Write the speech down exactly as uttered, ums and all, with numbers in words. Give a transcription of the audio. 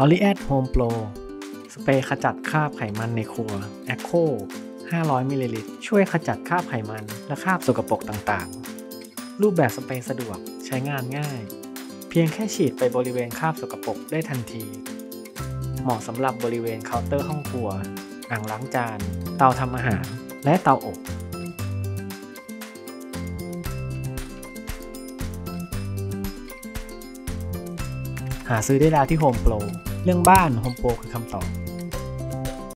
Laureate Home Pro สเปรย์ขจัดคราบไขมันในครัว Echo ห้าร้อยมิลลิลิตรช่วยขจัดคราบไขมันและคราบสกปรกต่างๆรูปแบบสเปรย์สะดวกใช้งานง่ายเพียงแค่ฉีดไปบริเวณคราบสกปรกได้ทันทีเหมาะสำหรับบริเวณเคาน์เตอร์ห้องครัวอ่างล้างจานเตาทำอาหารและเตาอบหาซื้อได้แล้วที่ Home Pro เรื่องบ้าน Home Pro คือคำตอบ